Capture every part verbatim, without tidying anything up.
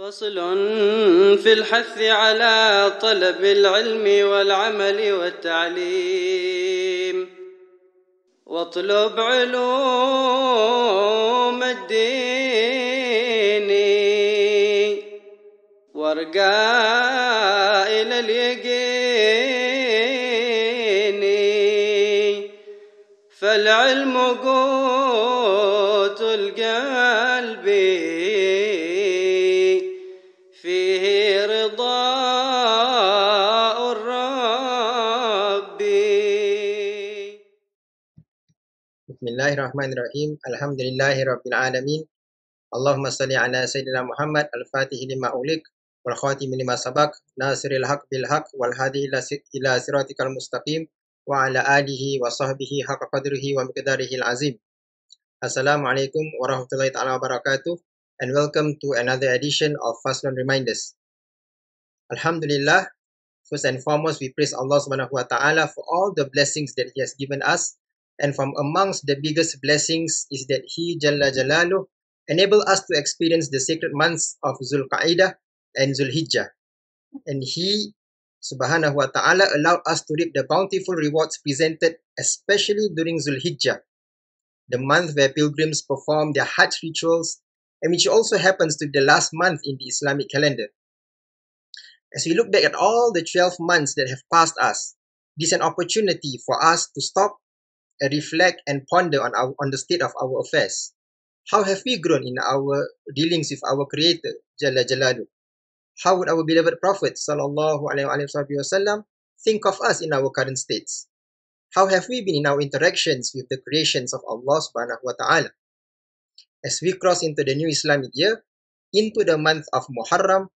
فصل في الحث على طلب العلم والعمل والتعليم واطلب علوم الدين وارجع إلى اليقين فالعلم قوت القلب Bismillahirrahmanirrahim. Alhamdulillahirabbil alamin. Allahumma salli ala sayyidina Muhammad al-Fatih lima ulik wal khatim lima sabaq, nasiril haq bil haq wal hadi ila siratikal mustaqim wa ala alihi wa sahbihi haqqa qadrihi wa miqdarihil azim. Assalamu alaikum warahmatullahi taala wabarakatuh, and welcome to another edition of Faslan Reminders. Alhamdulillah, first and foremost we praise Allah Subhanahu wa taala for all the blessings that he has given us. And from amongst the biggest blessings is that He Jalla Jalaluh enabled us to experience the sacred months of Zulqa'dah and Zulhijjah. And He Subhanahu wa Ta'ala allowed us to reap the bountiful rewards presented especially during Zulhijjah, the month where pilgrims perform their Hajj rituals, and which also happens to be the last month in the Islamic calendar. As we look back at all the twelve months that have passed us, it is an opportunity for us to stop, reflect and ponder on our on the state of our affairs. How have we grown in our dealings with our Creator Jalla Jalaluh? How would our beloved Prophet Sallallahu Alaihi Wasallam think of us in our current states? How have we been in our interactions with the creations of Allah Subhanahu wa Ta'ala? As we cross into the new Islamic year, into the month of Muharram,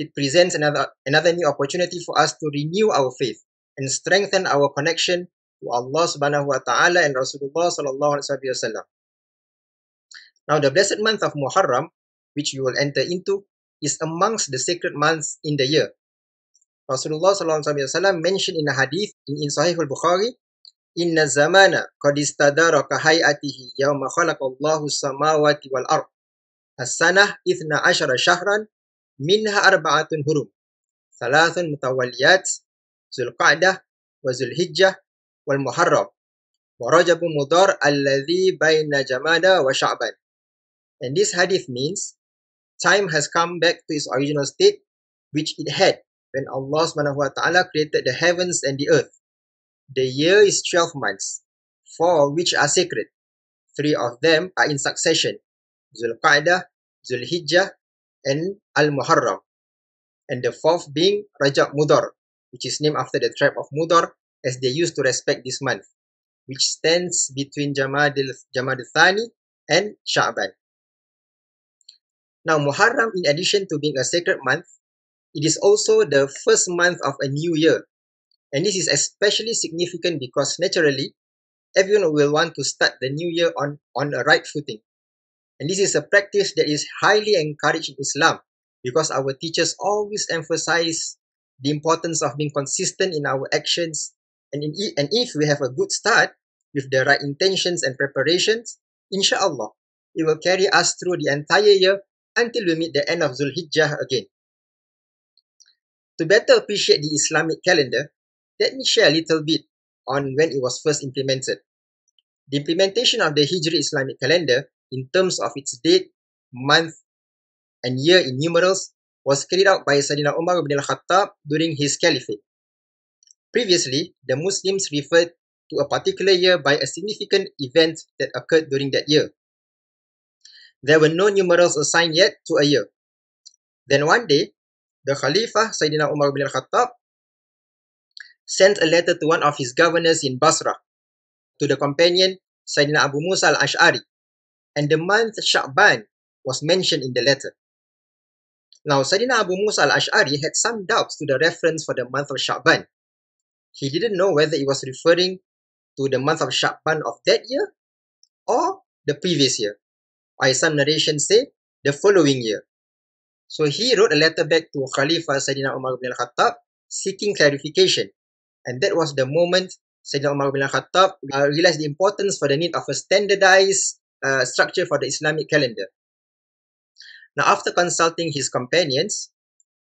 it presents another another new opportunity for us to renew our faith and strengthen our connection to Allah Subhanahu wa Ta'ala and Rasulullah Sallallahu Alaihi Wasallam. Now, the blessed month of Muharram, which we will enter into, is amongst the sacred months in the year. Rasulullah Sallallahu Alaihi Wasallam mentioned in a hadith in, in Sahih al-Bukhari, "Inna zamana qad istadara ka hayatihi yawma khalaqallahu samawati wal ard. As-sanah ithna ashara shahran minha arba'atun hurum. Thalathun mutawaliyat, Zulqa'dah wa Zulhijjah wal Muharram wa Rajab Mudar alladhi baina Jamada wa Sha'ban." And this hadith means time has come back to its original state which it had when Allah Subhanahu wa Ta'ala created the heavens and the earth. The year is twelve months, four of which are sacred. Three of them are in succession: Zulqa'dah, Zulhijjah, and Al-Muharram, and the fourth being Rajab Mudar, which is named after the tribe of Mudar, as they used to respect this month, which stands between Jamad al-Thani and Sha'ban. Now, Muharram, in addition to being a sacred month, it is also the first month of a new year. And this is especially significant because naturally, everyone will want to start the new year on, on a right footing. And this is a practice that is highly encouraged in Islam because our teachers always emphasize the importance of being consistent in our actions. And, in, and if we have a good start with the right intentions and preparations, inshallah, it will carry us through the entire year until we meet the end of Zulhijjah again. To better appreciate the Islamic calendar, let me share a little bit on when it was first implemented. The implementation of the Hijri Islamic calendar in terms of its date, month, and year in numerals was carried out by Sayyidina Umar bin al-Khattab during his caliphate. Previously, the Muslims referred to a particular year by a significant event that occurred during that year. There were no numerals assigned yet to a year. Then one day, the Khalifa, Sayyidina Umar bin al-Khattab, sent a letter to one of his governors in Basra, to the companion Sayyidina Abu Musa al-Ash'ari, and the month Sha'ban was mentioned in the letter. Now, Sayyidina Abu Musa al-Ash'ari had some doubts to the reference for the month of Sha'ban. He didn't know whether it was referring to the month of Sha'ban of that year or the previous year, or as some narrations say, the following year. So he wrote a letter back to Khalifa Sayyidina Umar bin al-Khattab seeking clarification. And that was the moment Sayyidina Umar bin al-Khattab uh, realized the importance for the need of a standardized uh, structure for the Islamic calendar. Now, after consulting his companions,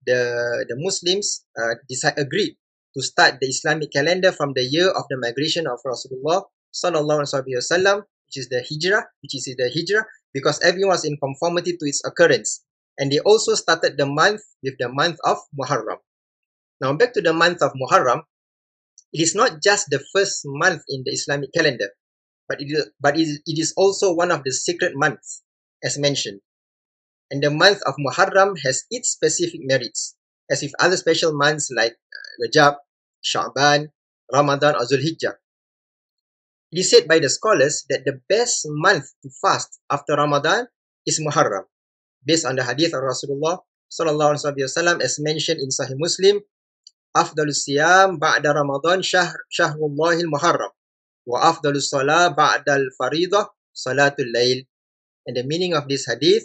the, the Muslims uh, decide, agreed to start the Islamic calendar from the year of the migration of Rasulullah sallallahu alaihi wasallam, which is the Hijrah, which is the Hijrah, because everyone was in conformity to its occurrence. And they also started the month with the month of Muharram. Now, back to the month of Muharram, it is not just the first month in the Islamic calendar, but it is, but it is also one of the sacred months, as mentioned. And the month of Muharram has its specific merits, as with other special months like Rajab, Sha'ban, Ramadan, or Zulhijjah. It is said by the scholars that the best month to fast after Ramadan is Muharram, based on the hadith of Rasulullah sallallahu alaihi wasallam, as mentioned in Sahih Muslim, "Afdalus siyam ba'da Ramadan shahr shahrullahil Muharram, wa afdalus salah ba'dal faridah salatul layl." And the meaning of this hadith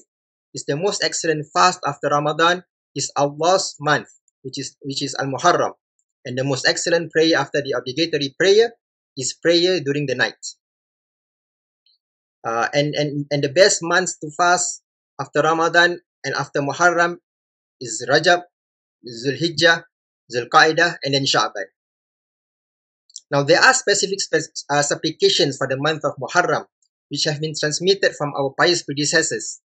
is the most excellent fast after Ramadan is Allah's month, which is which is Al-Muharram, and the most excellent prayer after the obligatory prayer is prayer during the night. Uh, and and and the best months to fast after Ramadan and after Muharram is Rajab, Zulhijjah, Zulqa'dah, and then Sha'ban. Now, there are specific uh, supplications for the month of Muharram, which have been transmitted from our pious predecessors,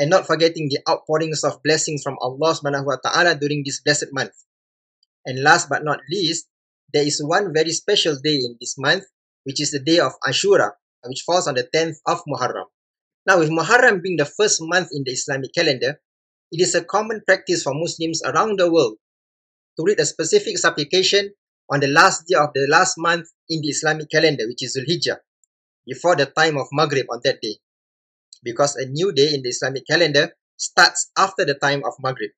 and not forgetting the outpourings of blessings from Allah subhanahu wa ta'ala during this blessed month. And last but not least, there is one very special day in this month, which is the day of Ashura, which falls on the tenth of Muharram. Now, with Muharram being the first month in the Islamic calendar, it is a common practice for Muslims around the world to read a specific supplication on the last day of the last month in the Islamic calendar, which is Zulhijjah, before the time of Maghrib on that day, because a new day in the Islamic calendar starts after the time of Maghrib.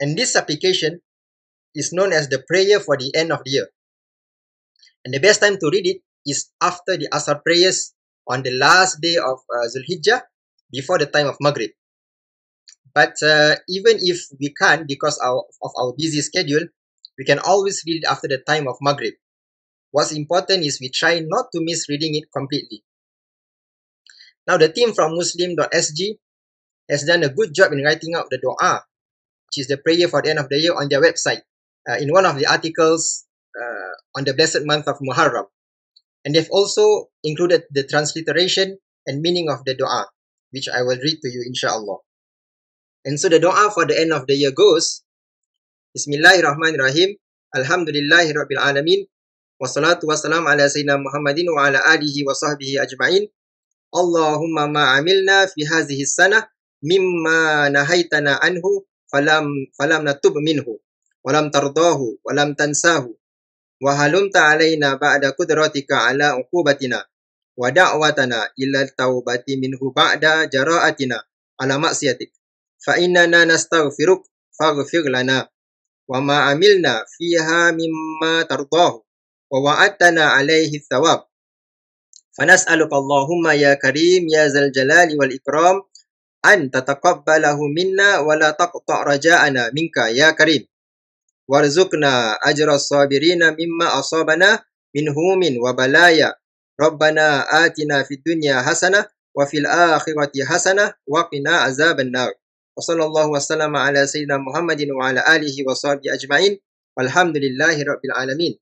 And this supplication is known as the prayer for the end of the year. And the best time to read it is after the Asr prayers on the last day of uh, Zulhijjah, before the time of Maghrib. But uh, even if we can't, because our, of our busy schedule, we can always read it after the time of Maghrib. What's important is we try not to miss reading it completely. Now, the team from muslim dot S G has done a good job in writing out the dua, which is the prayer for the end of the year, on their website, uh, in one of the articles uh, on the blessed month of Muharram. And they've also included the transliteration and meaning of the dua, which I will read to you, inshallah. And so the dua for the end of the year goes, Bismillahirrahmanirrahim, Alhamdulillahi Rabbil Alameen, wassalatu wassalam ala Sayyidina Muhammadin wa ala alihi wa sahbihi ajma'in, Allahumma ma'amilna fi hazihi sana mimma nahaytana anhu falam falam natub minhu, walam tardahu, walam tansahu, وَهَلُمْتَ عَلَيْنَا بَعْدَ قُدْرَتِكَ عَلَىٰ عُقُوبَتِنَا وَدَعْوَتَنَا إِلَّا التَّوْبَةِ مِنْهُ بَعْدَ جَرَاءَتِنَا عَلَىٰ مَعْصِيَتِكَ فَإِنَّنَا نَسْتَغْفِرُكَ فَاغْفِرْ لَنَا وَمَا عَمِلْنَا فِيهَا مِمَّا تَرْضَاهُ وَوَعَدْتَنَا عَلَيْهِ الثَّوَابَ فَنَسْأَلُكَ اللَّهُمَّ يَا كَرِيمُ يَا ذَا الْجَلَالِ وَالْإِكْرَامِ أَن تَتَقَبَّلَهُ مِنَّا وَلَا تَقْطَعْ رَجَاءَنَا مِنْكَ يَا كَرِيمُ وارزقنا أجر الصابرين مما أصابنا من هموم وبلايا ربنا آتنا في الدنيا حسنة وفي الآخرة حسنة وقنا عذاب النار وصلى الله وسلم على سيدنا محمد وعلى آله وصحبه أجمعين والحمد لله رب العالمين.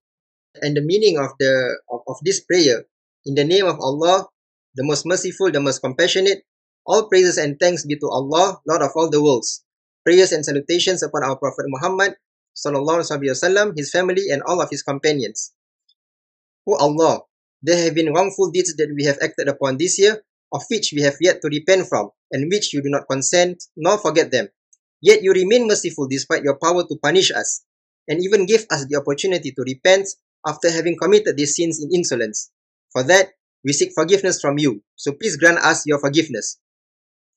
And the meaning of the of, of this prayer: in the name of Allah, the most merciful, the most compassionate, all praises and thanks be to Allah, Lord of all the worlds. Prayers and salutations upon our Prophet Muhammad sallallahu alaihi wasallam, his family, and all of his companions. O Allah, there have been wrongful deeds that we have acted upon this year, of which we have yet to repent from, and which you do not consent nor forget them. Yet you remain merciful despite your power to punish us, and even give us the opportunity to repent after having committed these sins in insolence. For that, we seek forgiveness from you, so please grant us your forgiveness.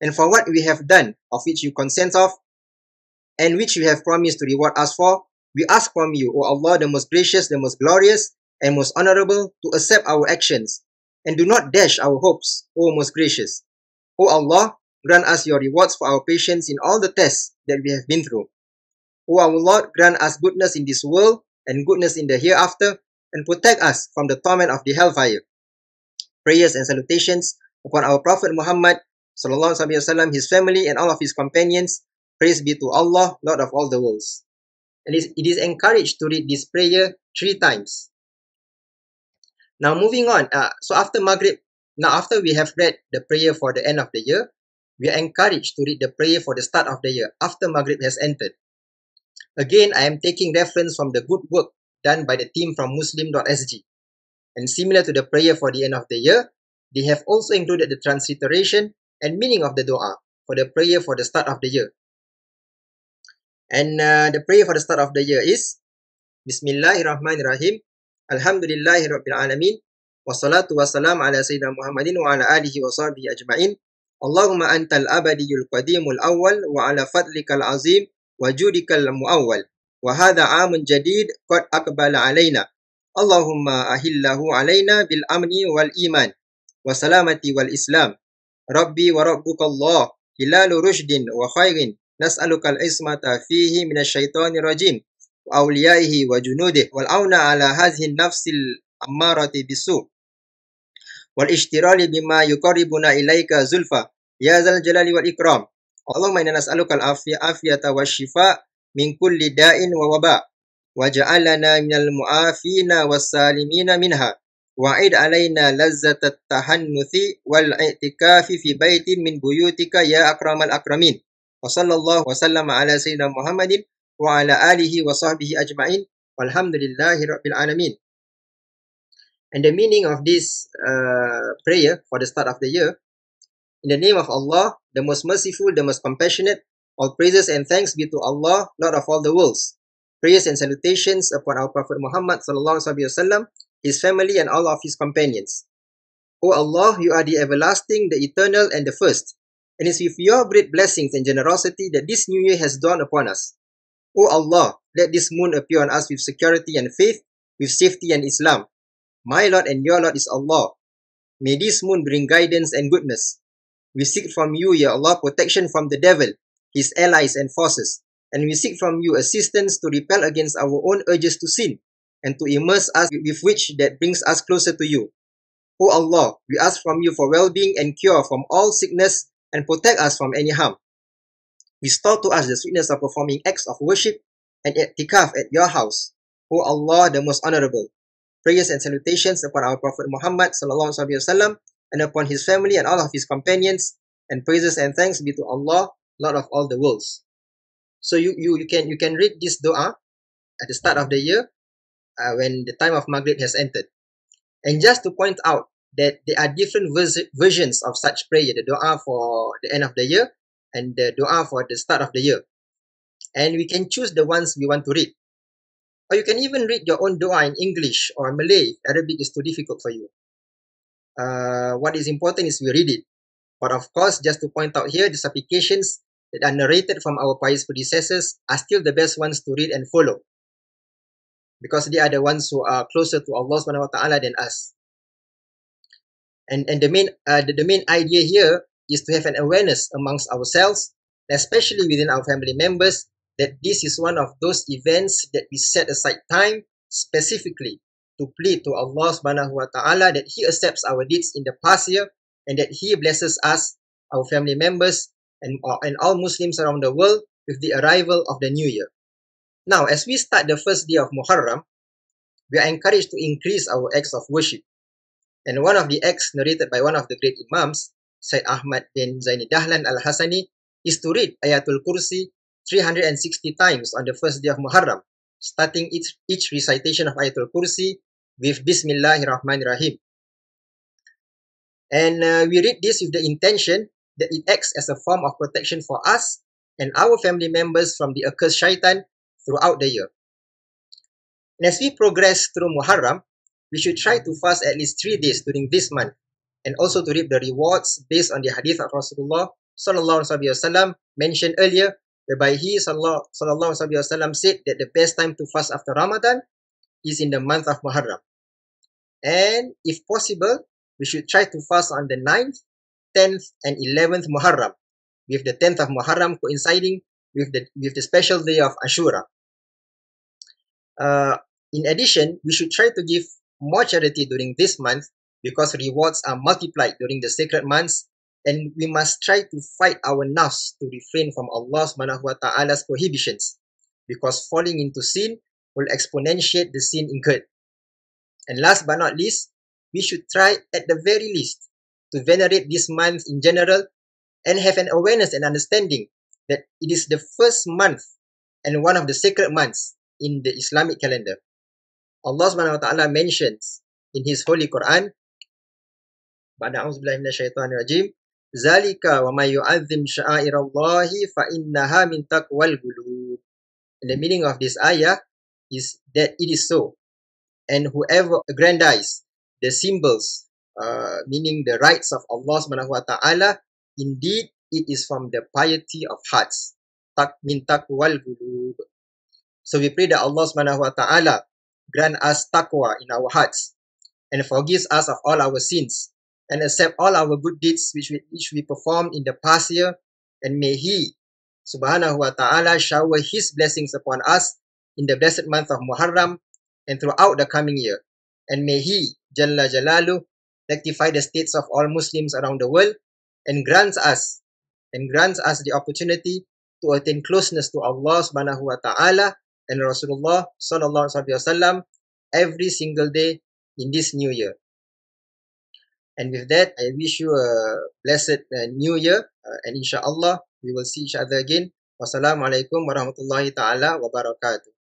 And for what we have done, of which you consent of, and which you have promised to reward us for, we ask from you, O Allah, the most gracious, the most glorious, and most honorable, to accept our actions, and do not dash our hopes, O most gracious. O Allah, grant us your rewards for our patience in all the tests that we have been through. O our Lord, grant us goodness in this world, and goodness in the hereafter, and protect us from the torment of the hellfire. Prayers and salutations upon our Prophet Muhammad Sallallahu Alaihi Wasallam, his family and all of his companions. Praise be to Allah, Lord of all the worlds. And it is encouraged to read this prayer three times. Now moving on, uh, so after Maghrib, now after we have read the prayer for the end of the year, we are encouraged to read the prayer for the start of the year after Maghrib has entered. Again, I am taking reference from the good work done by the team from muslim dot S G. And similar to the prayer for the end of the year, they have also included the transliteration and meaning of the dua for the prayer for the start of the year. And uh, the prayer for the start of the year is Bismillahirrahmanirrahim, Alhamdulillahi Rabbil Alameen, wassalatu wassalamu ala Sayyidina Muhammadin wa ala alihi wa sahbihi ajma'in. Allahumma antal abadiyul qadimul awwal wa ala fadlikal azim wa judikal muawwal wa hadha amun jadid qad akbala alayna. Allahumma ahillahu alayna bil amni wal iman wa salamati wal islam. Rabbi wa rabbukallah hilalu rushdin wa khairin. نسألك العصمة فيه من الشيطان الرجيم وأوليائه وجنوده والعون على هذه النفس الأمارة بالسوء والاشترار بما يقربنا إليك زلفى يا ذا الجلال والإكرام اللهم إنا نسألك العافية والشفاء من كل داء ووباء وجعلنا من المعافين والسالمين منها وأعد علينا لذة التحنث والاعتكاف في بيت من بيوتك يا أكرم الأكرمين وصلى الله وسلم على سيدنا محمد وعلى آله وصحبه أجمعين والحمد لله رب العالمين. And the meaning of this uh, prayer for the start of the year: in the name of Allah, the most merciful, the most compassionate, all praises and thanks be to Allah, Lord of all the worlds. Prayers and salutations upon our Prophet Muhammad sallallahu alaihi wasallam, his family and all of his companions. O Allah, you are the everlasting, the eternal and the first. And it's with your great blessings and generosity that this new year has dawned upon us. O Allah, let this moon appear on us with security and faith, with safety and Islam. My Lord and your Lord is Allah. May this moon bring guidance and goodness. We seek from you, Ya Allah, protection from the devil, his allies and forces. And we seek from you assistance to repel against our own urges to sin and to immerse us with which that brings us closer to you. O Allah, we ask from you for well-being and cure from all sickness and protect us from any harm. Restore to us the sweetness of performing acts of worship and i'tikaf at your house, O Allah, the most honorable. Prayers and salutations upon our Prophet Muhammad sallallahu alaihi wasallam and upon his family and all of his companions, and praises and thanks be to Allah, Lord of all the worlds. So you you, you can you can read this dua at the start of the year uh, when the time of Maghrib has entered. And just to point out that there are different vers versions of such prayer, the dua for the end of the year and the dua for the start of the year. And we can choose the ones we want to read. Or you can even read your own dua in English or Malay if Arabic is too difficult for you. Uh, what is important is we read it. But of course, just to point out here, the supplications that are narrated from our pious predecessors are still the best ones to read and follow, because they are the ones who are closer to Allah subhanahu wa ta'ala than us. And, and the main uh, the, the main idea here is to have an awareness amongst ourselves, especially within our family members, that this is one of those events that we set aside time specifically to plead to Allah subhanahu wa ta'ala that He accepts our deeds in the past year and that He blesses us, our family members, and, and all Muslims around the world with the arrival of the new year. Now, as we start the first day of Muharram, we are encouraged to increase our acts of worship. And one of the acts narrated by one of the great Imams, Sayyid Ahmad bin Zaini Dahlan Al-Hassani, is to read Ayatul Kursi three hundred sixty times on the first day of Muharram, starting each, each recitation of Ayatul Kursi with Bismillahirrahmanirrahim. And uh, we read this with the intention that it acts as a form of protection for us and our family members from the accursed shaitan throughout the year. And as we progress through Muharram, we should try to fast at least three days during this month, and also to reap the rewards based on the hadith of Rasulullah sallallahu alaihi wasallam mentioned earlier, whereby he sallallahu alaihi wasallam said that the best time to fast after Ramadan is in the month of Muharram. And if possible, we should try to fast on the ninth, tenth, and eleventh Muharram, with the tenth of Muharram coinciding with the with the special day of Ashura. Uh, in addition, we should try to give more charity during this month, because rewards are multiplied during the sacred months and we must try to fight our nafs to refrain from Allah subhanahu wa ta'ala's prohibitions, because falling into sin will exponentiate the sin incurred. And last but not least, we should try at the very least to venerate this month in general and have an awareness and understanding that it is the first month and one of the sacred months in the Islamic calendar. Allah subhanahu wa ta'ala mentions in His Holy Quran, Zalika wa ma yu'azzim sha'airallahi fa innaha min taqwal qulub. And the meaning of this ayah is that it is so. And whoever aggrandizes the symbols, uh, meaning the rights of Allah subhanahu wa ta'ala, indeed it is from the piety of hearts. Tak min taqwal qulub. So we pray that Allah subhanahu wa ta'ala grant us taqwa in our hearts and forgives us of all our sins and accept all our good deeds which we, which we performed in the past year, and may He subhanahu wa ta'ala shower His blessings upon us in the blessed month of Muharram and throughout the coming year. And may He, Jalla Jalalu, rectify the states of all Muslims around the world and grants us and grants us the opportunity to attain closeness to Allah subhanahu wa ta'ala and Rasulullah sallallahu alaihi wasallam every single day in this new year. And with that, I wish you a blessed uh, new year, uh, and inshallah, we will see each other again. Wassalamualaikum warahmatullahi ta'ala wabarakatuh.